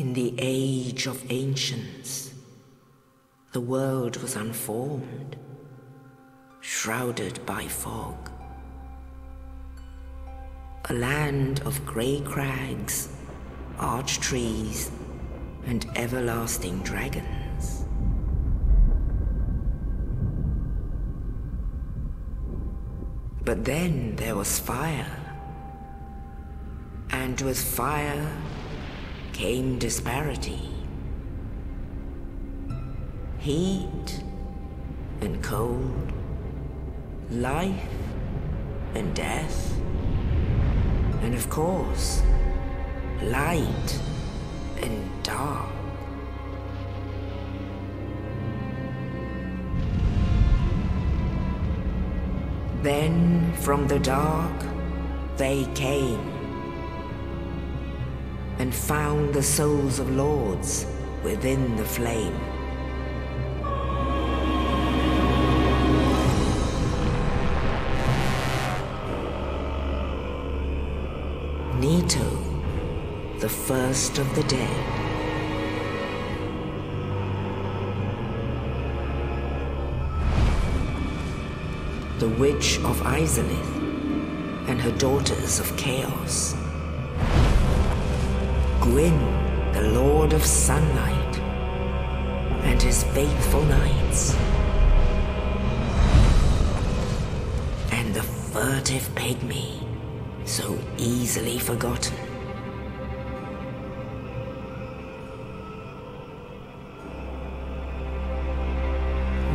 In the age of ancients, the world was unformed, shrouded by fog. A land of grey crags, arch trees, and everlasting dragons. But then there was fire, and with fire came disparity. Heat and cold, life and death, and of course, light and dark. Then from the dark they came and found the souls of lords within the flame. Nito, the first of the dead. The Witch of Izalith and her daughters of chaos. Gwyn, the Lord of Sunlight, and his faithful knights. And the furtive pygmy, so easily forgotten.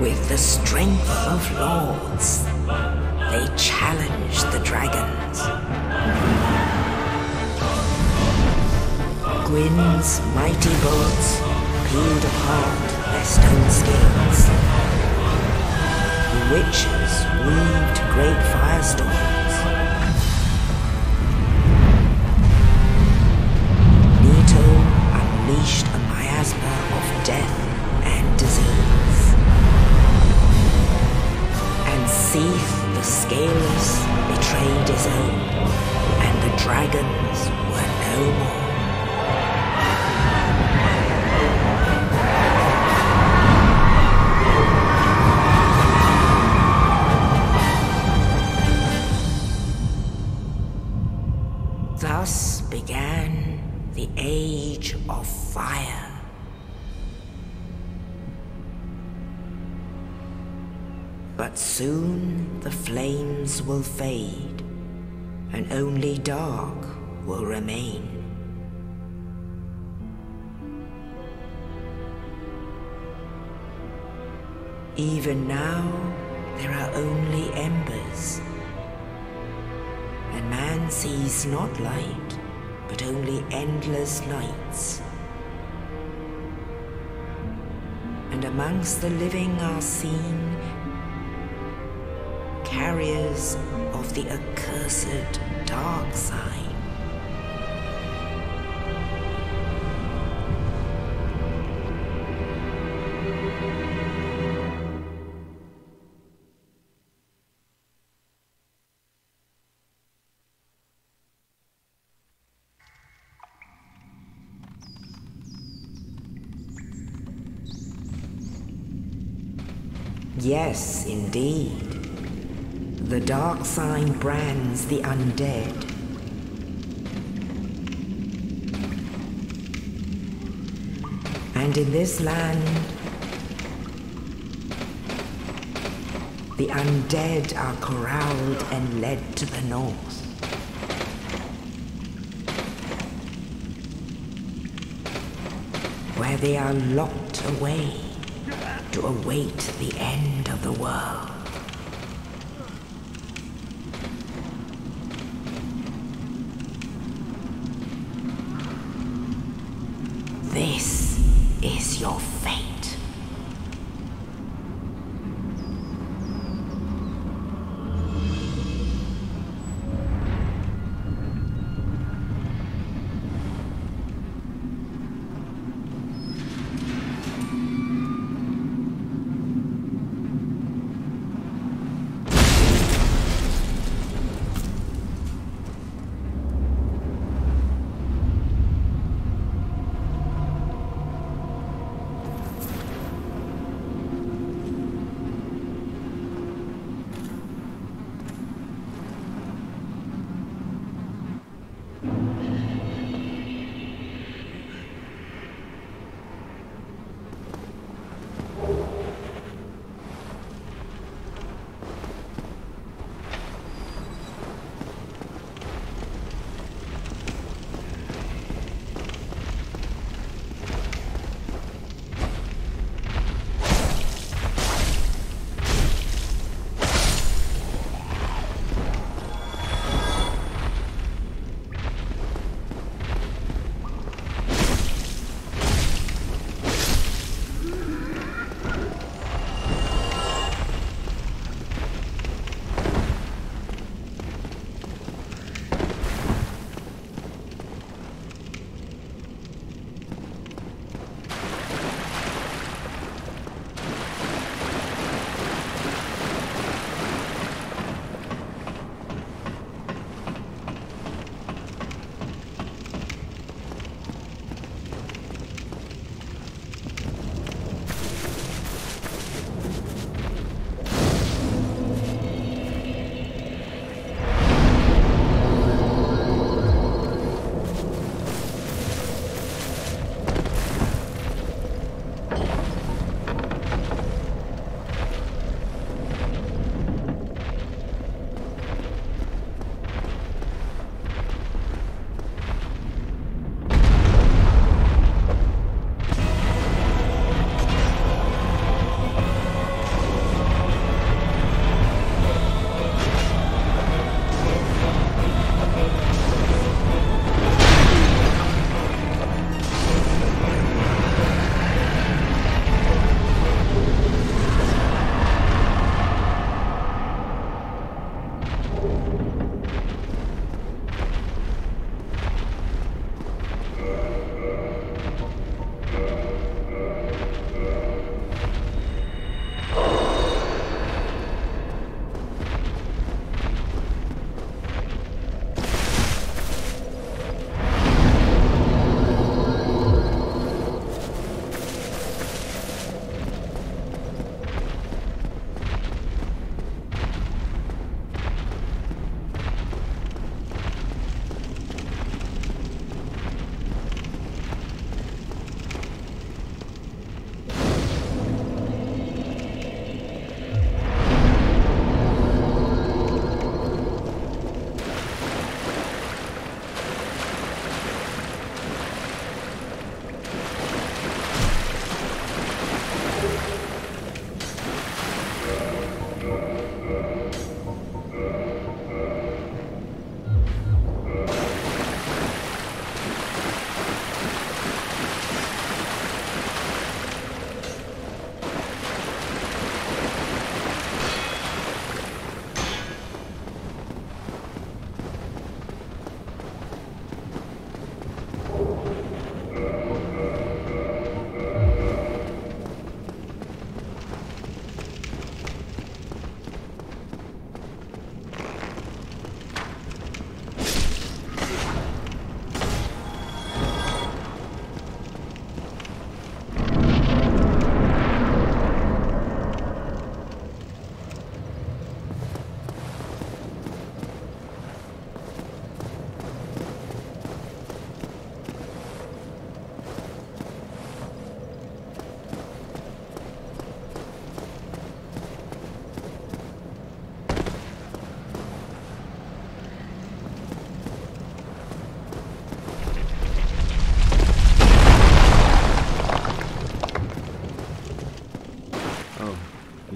With the strength of lords, they challenged the dragons. Gwyn's mighty bolts peeled apart their stone scales. The witches weaved great firestorms. Nito unleashed a miasma of death and disease. Seath the Scaleless betrayed his own, and the dragons were no more. Thus began the Age of Fire. But soon the flames will fade, and only dark will remain. Even now, there are only embers, and man sees not light, but only endless nights. And amongst the living are seen carriers of the accursed dark side. Yes, indeed. The dark sign brands the undead. And in this land, the undead are corralled and led to the north. Where they are locked away to await the end of the world. This is your fate.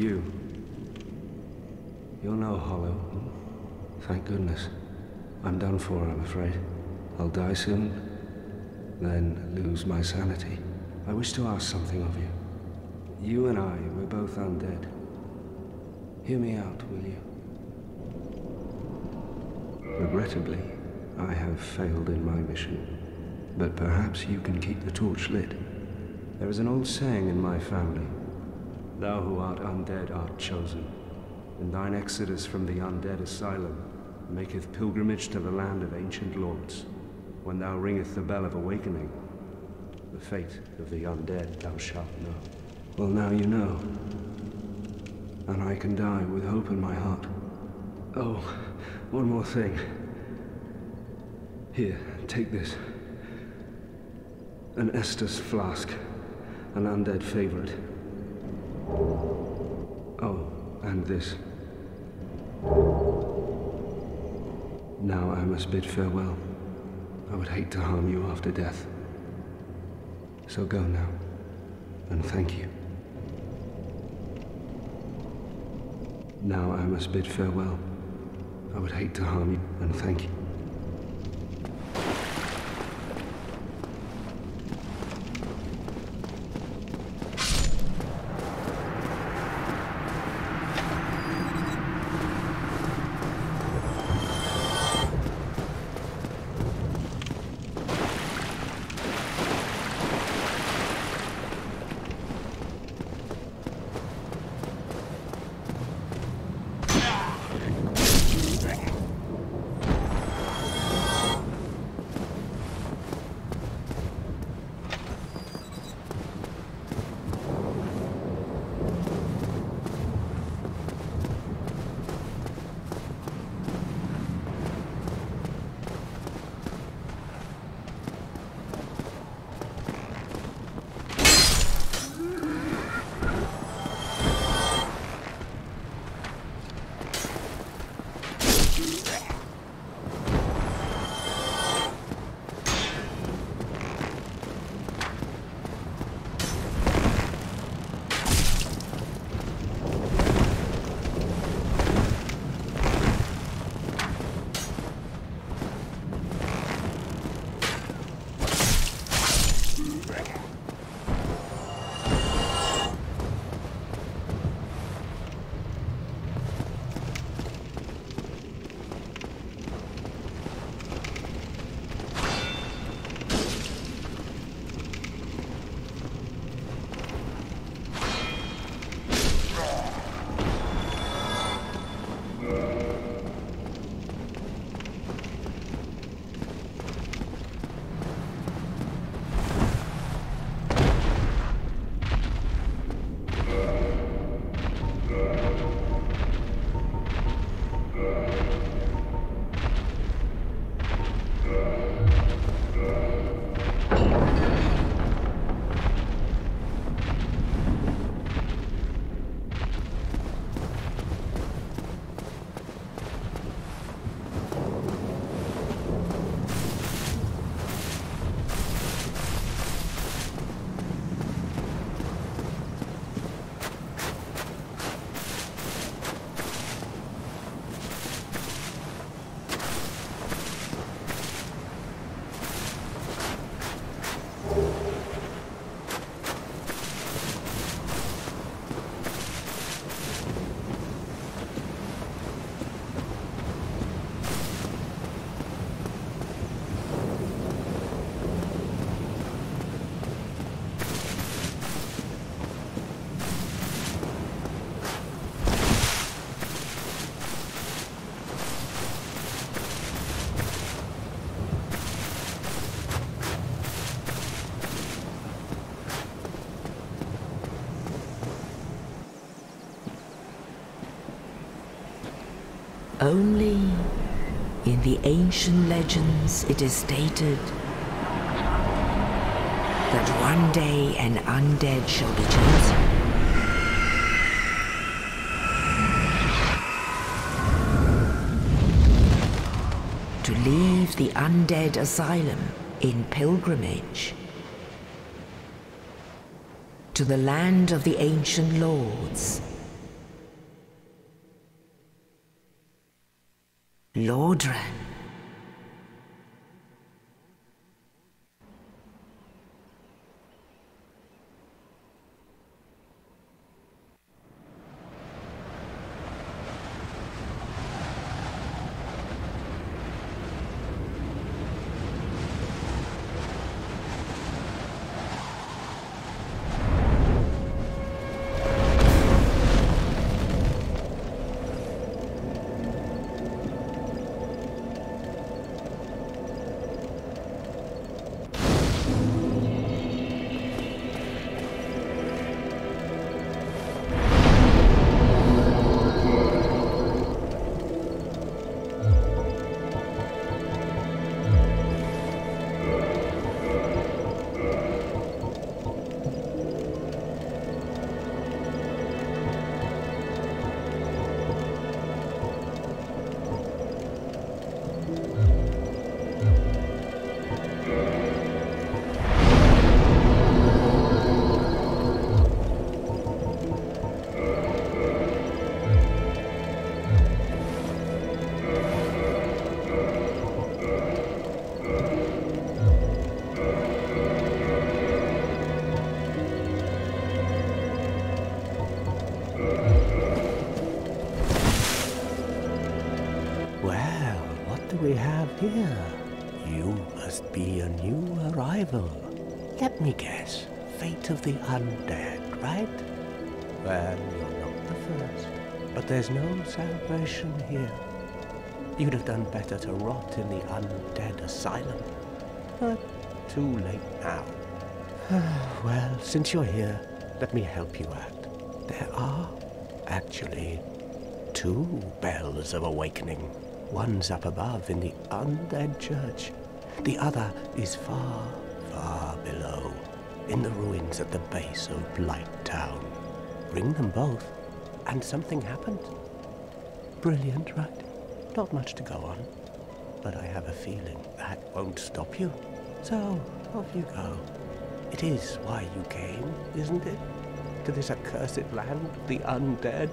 you. You're no hollow. Thank goodness. I'm done for, I'm afraid. I'll die soon, then lose my sanity. I wish to ask something of you. You and I, we're both undead. Hear me out, will you? Regrettably, I have failed in my mission. But perhaps you can keep the torch lit. There is an old saying in my family. Thou who art undead art chosen, and thine exodus from the undead asylum maketh pilgrimage to the land of ancient lords. When thou ringeth the bell of awakening, the fate of the undead thou shalt know. Well, now you know, and I can die with hope in my heart. Oh, one more thing. Here, take this. An Estus flask, an undead favorite. Oh, and this. Now I must bid farewell. I would hate to harm you after death. So go now, and thank you. Now I must bid farewell. I would hate to harm you, and thank you. Only in the ancient legends it is stated that one day an undead shall be chosen. To leave the undead asylum in pilgrimage to the land of the ancient lords, Lodran. Here, you must be a new arrival. Let me guess, fate of the undead, right? Well, you're not the first, but there's no salvation here. You'd have done better to rot in the undead asylum, but too late now. Well, since you're here, let me help you out. There are, actually, 2 bells of awakening. One's up above in the undead church. The other is far, far below, in the ruins at the base of Blighttown. Ring them both, and something happened. Brilliant, right? Not much to go on, but I have a feeling that won't stop you. So, off you go. It is why you came, isn't it? To this accursed land of the undead?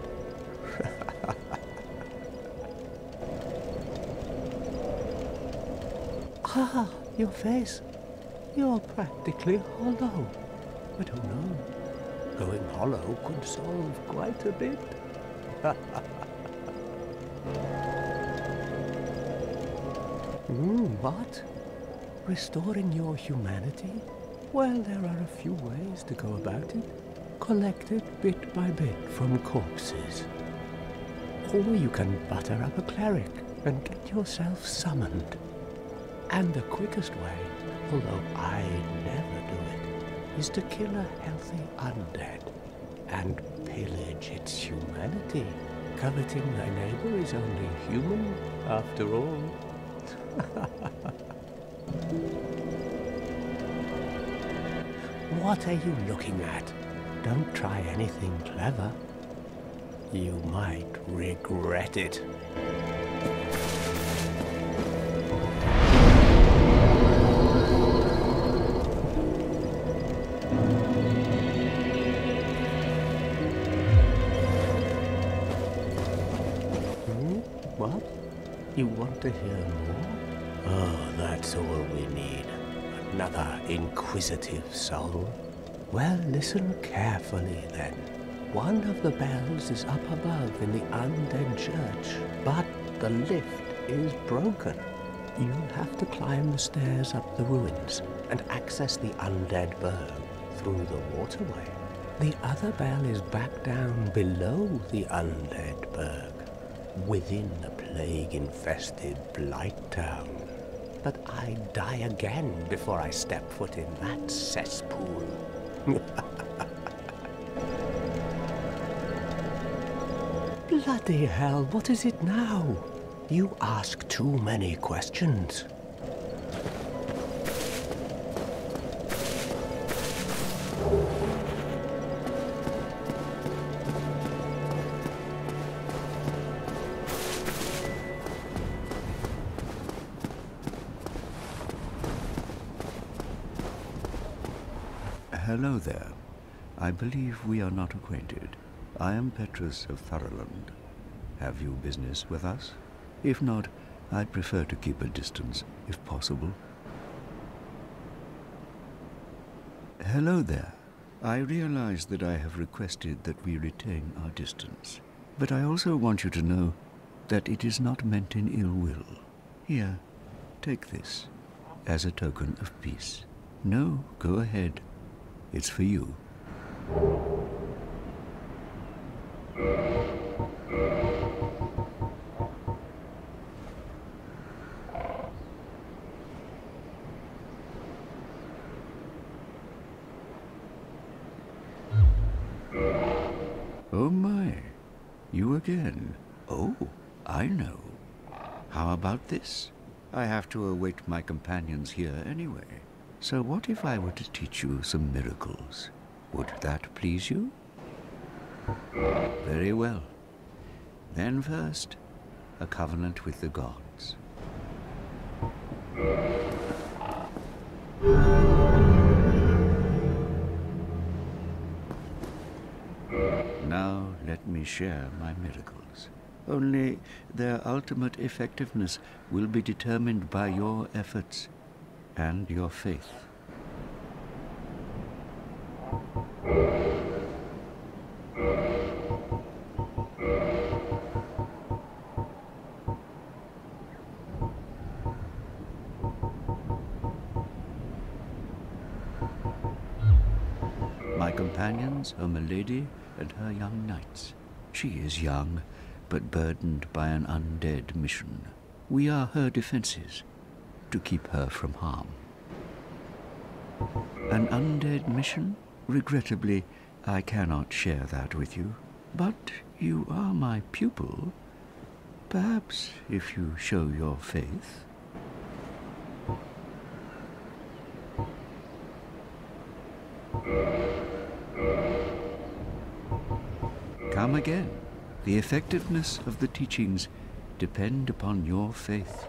Ah, your face. You're practically hollow. But who knows? Going hollow could solve quite a bit. What? Restoring your humanity? Well, there are a few ways to go about it. Collect it bit by bit from corpses. Or you can butter up a cleric and get yourself summoned. And the quickest way, although I never do it, is to kill a healthy undead and pillage its humanity. Coveting thy neighbor is only human, after all. What are you looking at? Don't try anything clever. You might regret it. You want to hear more? Oh, that's all we need. Another inquisitive soul. Well, listen carefully then. One of the bells is up above in the undead church, but the lift is broken. You'll have to climb the stairs up the ruins and access the undead burg through the waterway. The other bell is back down below the undead burg, within the plague-infested Blighttown. But I die again before I step foot in that cesspool. Bloody hell, what is it now? You ask too many questions. Hello there. I believe we are not acquainted. I am Petrus of Thurland. Have you business with us? If not, I'd prefer to keep a distance, if possible. Hello there. I realize that I have requested that we retain our distance, but I also want you to know that it is not meant in ill will. Here, take this as a token of peace. No, go ahead. It's for you. Oh my, you again. Oh, I know. How about this? I have to await my companions here anyway. So what if I were to teach you some miracles? Would that please you? Very well. Then first, a covenant with the gods. Now let me share my miracles. Only their ultimate effectiveness will be determined by your efforts and your faith. My companions are Milady and her young knights. She is young, but burdened by an undead mission. We are her defenses, to keep her from harm. An undead mission? Regrettably, I cannot share that with you. But you are my pupil. Perhaps if you show your faith. Come again. The effectiveness of the teachings depend upon your faith.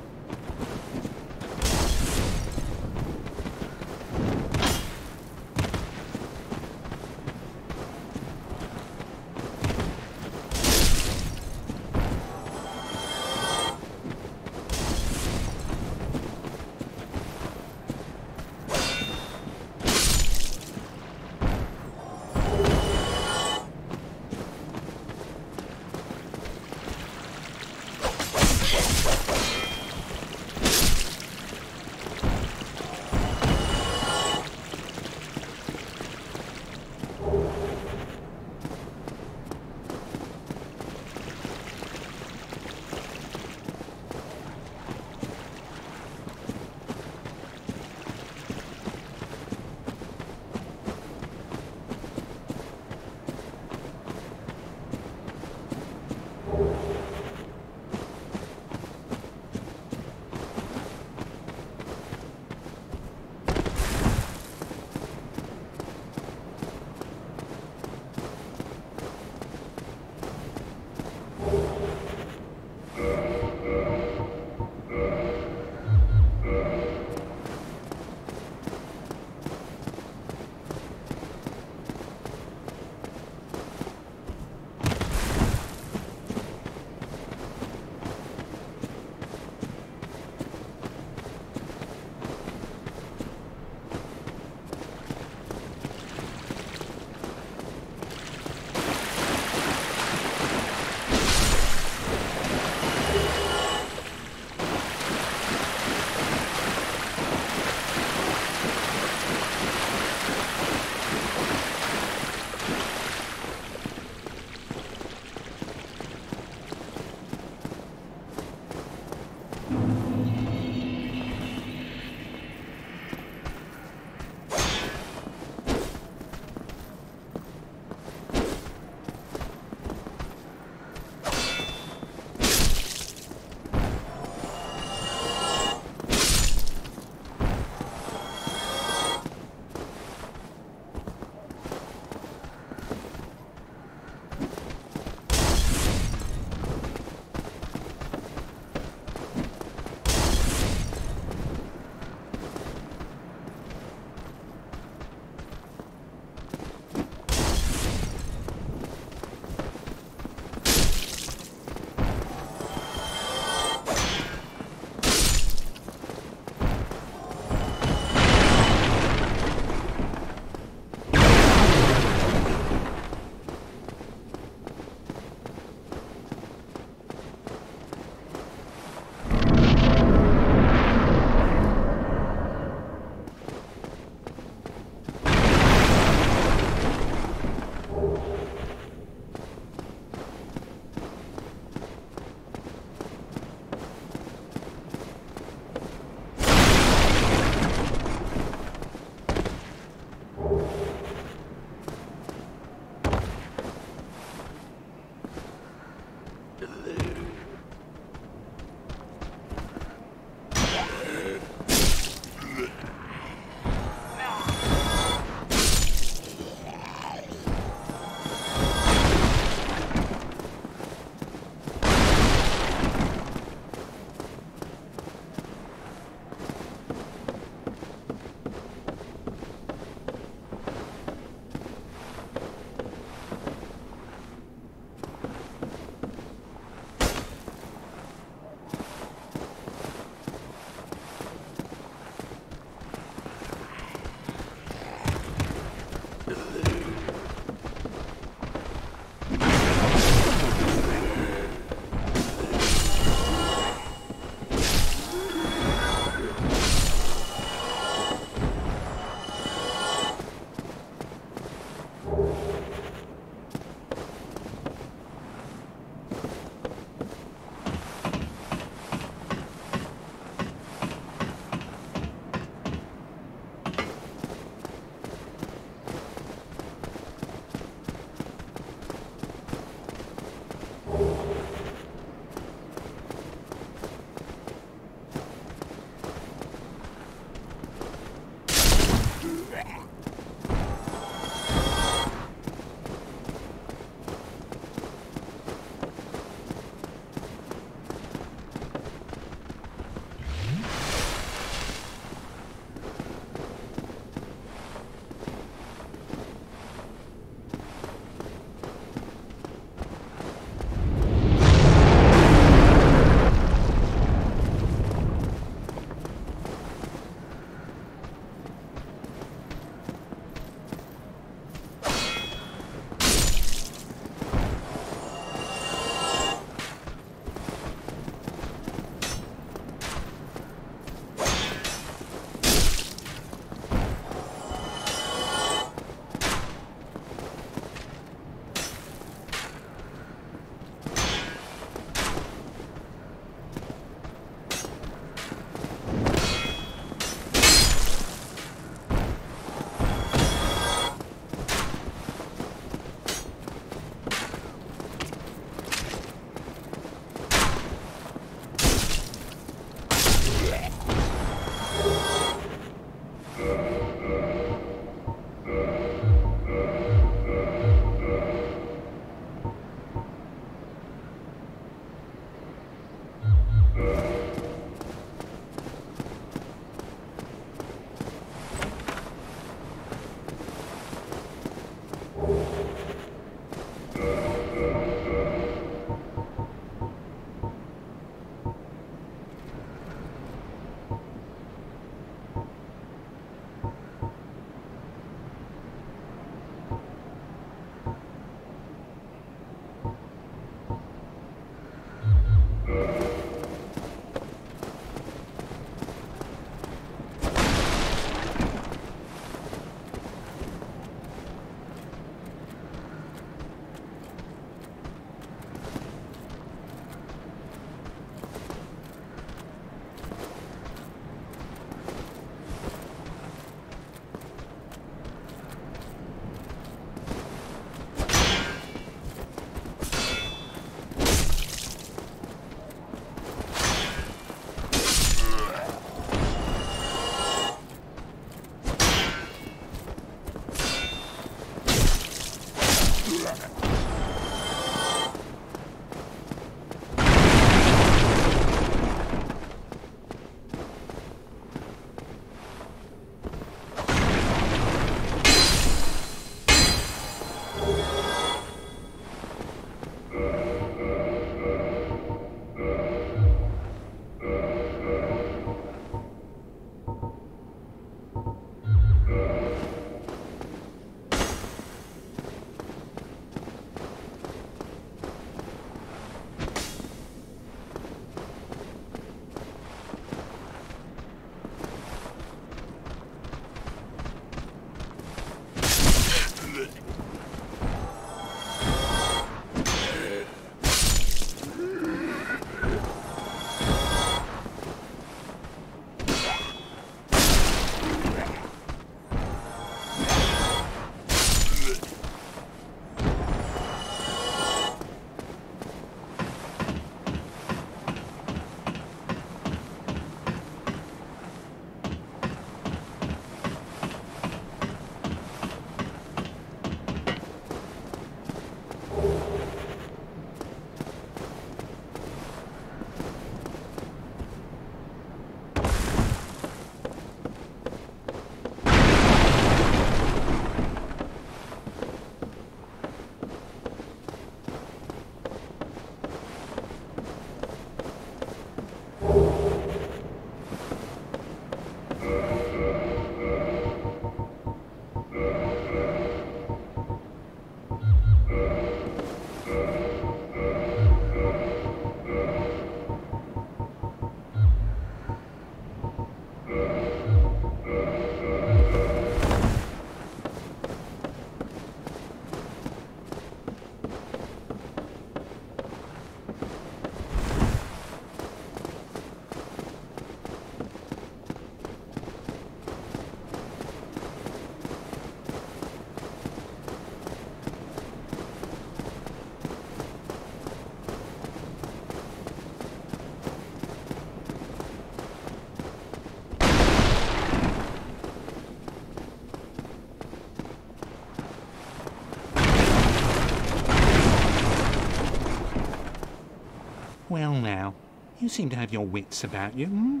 Well now, you seem to have your wits about you, hmm?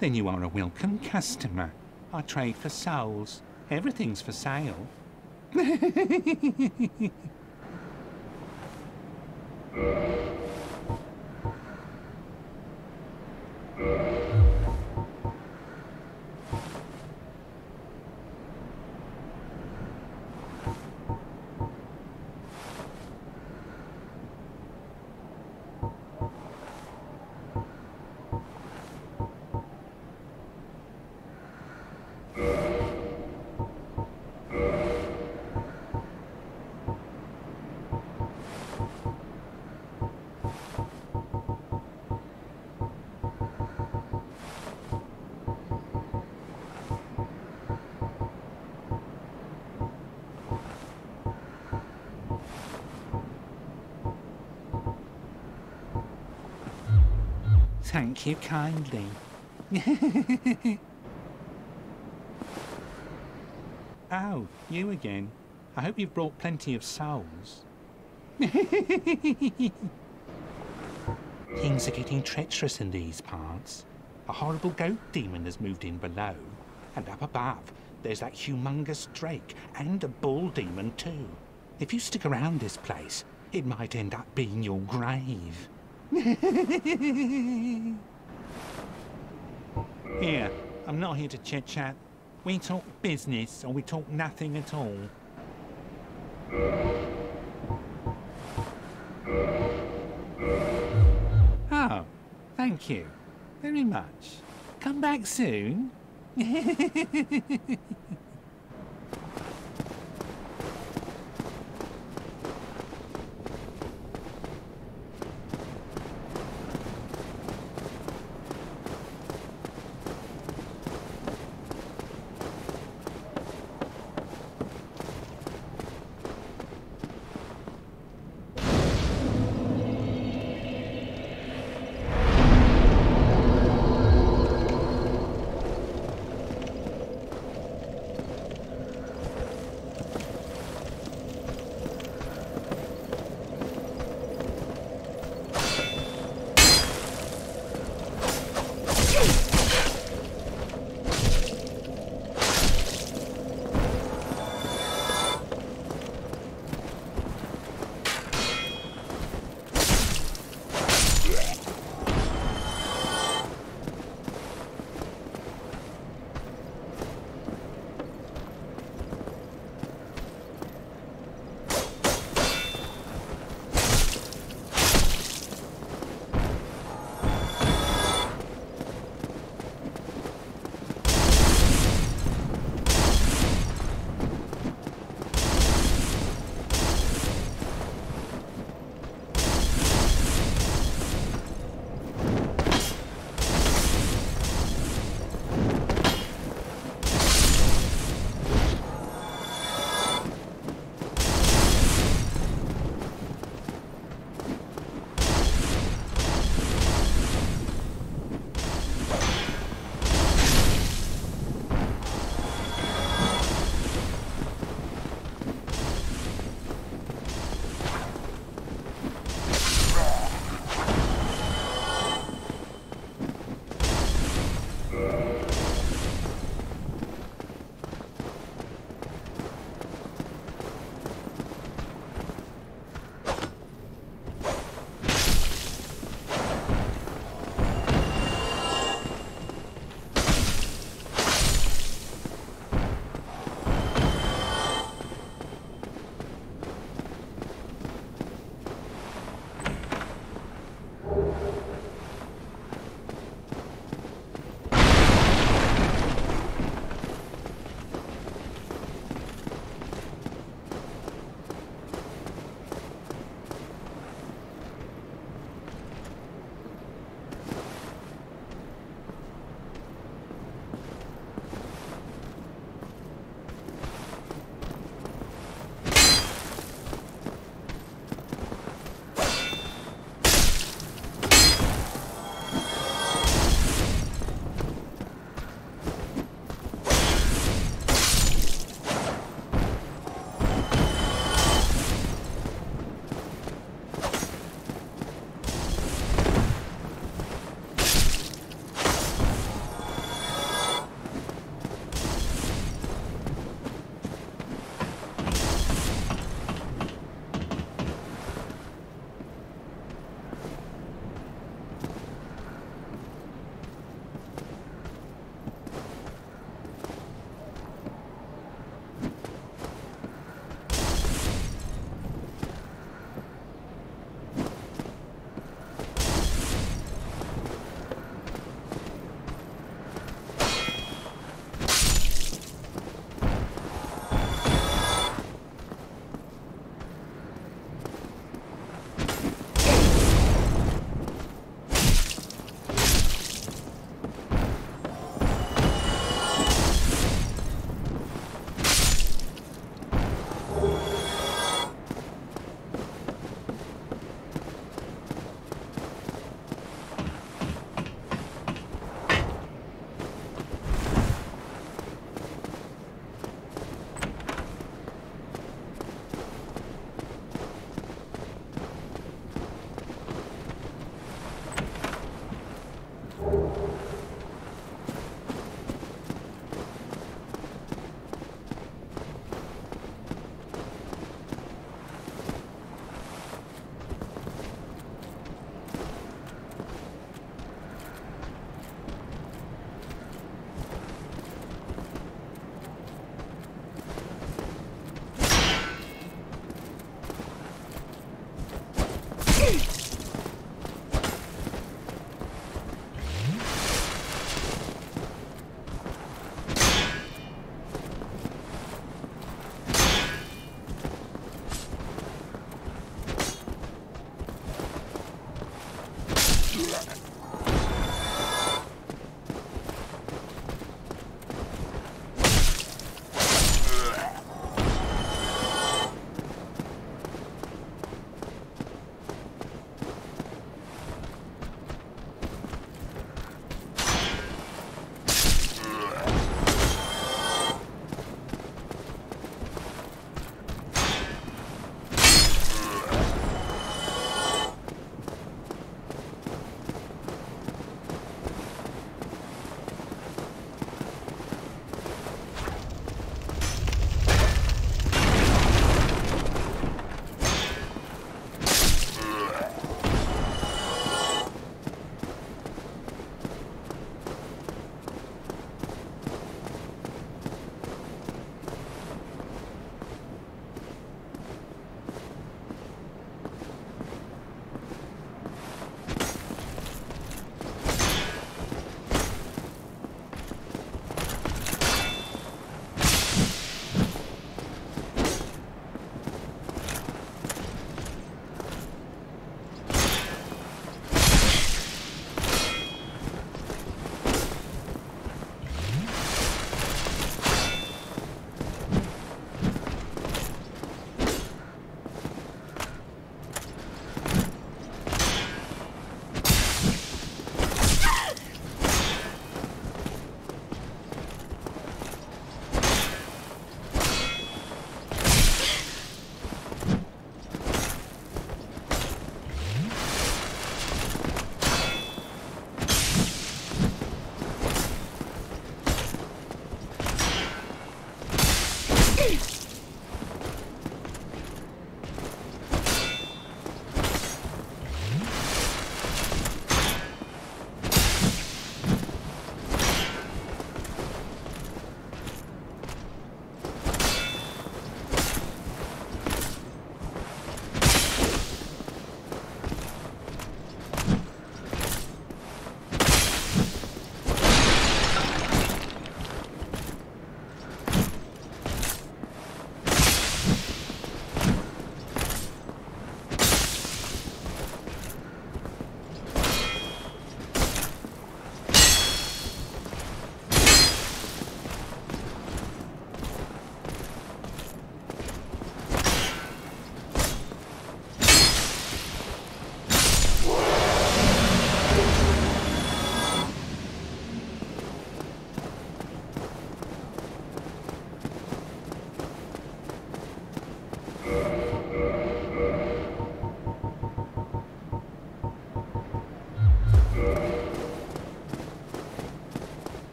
Then you are a welcome customer. I trade for souls. Everything's for sale. Thank you kindly. Oh, you again. I hope you've brought plenty of souls. Things are getting treacherous in these parts. A horrible goat demon has moved in below, and up above there's that humongous drake and a bull demon too. If you stick around this place, it might end up being your grave. Here, I'm not here to chit-chat. We talk business or we talk nothing at all. Oh, thank you very much. Come back soon.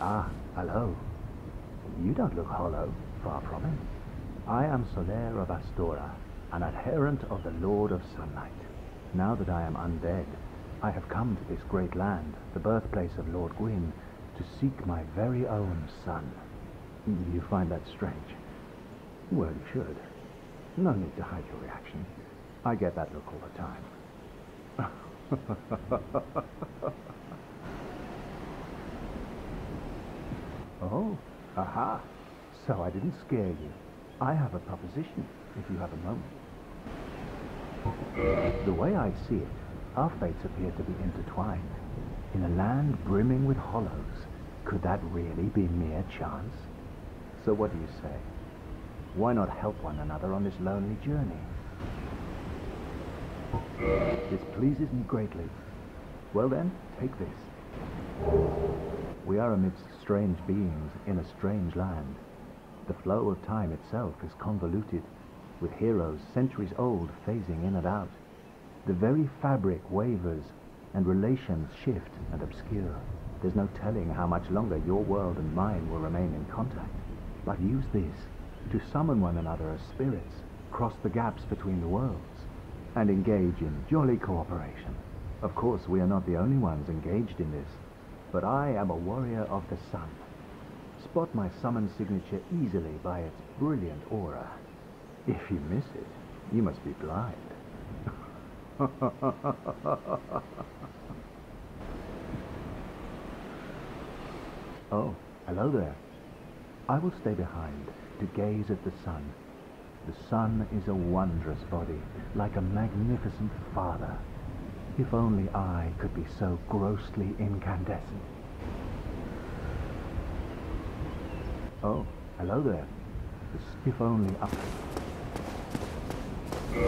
Ah, hello. You don't look hollow, far from it. I am Solaire of Astora, an adherent of the Lord of Sunlight. Now that I am undead, I have come to this great land, the birthplace of Lord Gwyn, to seek my very own son. You find that strange? Well, you should. No need to hide your reaction. I get that look all the time. Oh, aha. So I didn't scare you. I have a proposition, if you have a moment. The way I see it, our fates appear to be intertwined. In a land brimming with hollows, could that really be mere chance? So what do you say? Why not help one another on this lonely journey? This pleases me greatly. Well then, take this. We are amidst strange beings in a strange land. The flow of time itself is convoluted, with heroes centuries old phasing in and out. The very fabric wavers, and relations shift and obscure. There's no telling how much longer your world and mine will remain in contact. But use this to summon one another as spirits, cross the gaps between the worlds, and engage in jolly cooperation. Of course, we are not the only ones engaged in this, but I am a warrior of the sun. Spot my summon signature easily by its brilliant aura. If you miss it, you must be blind. Oh, hello there. I will stay behind to gaze at the sun. The sun is a wondrous body, like a magnificent father. If only I could be so grossly incandescent. Oh, hello there. If only I...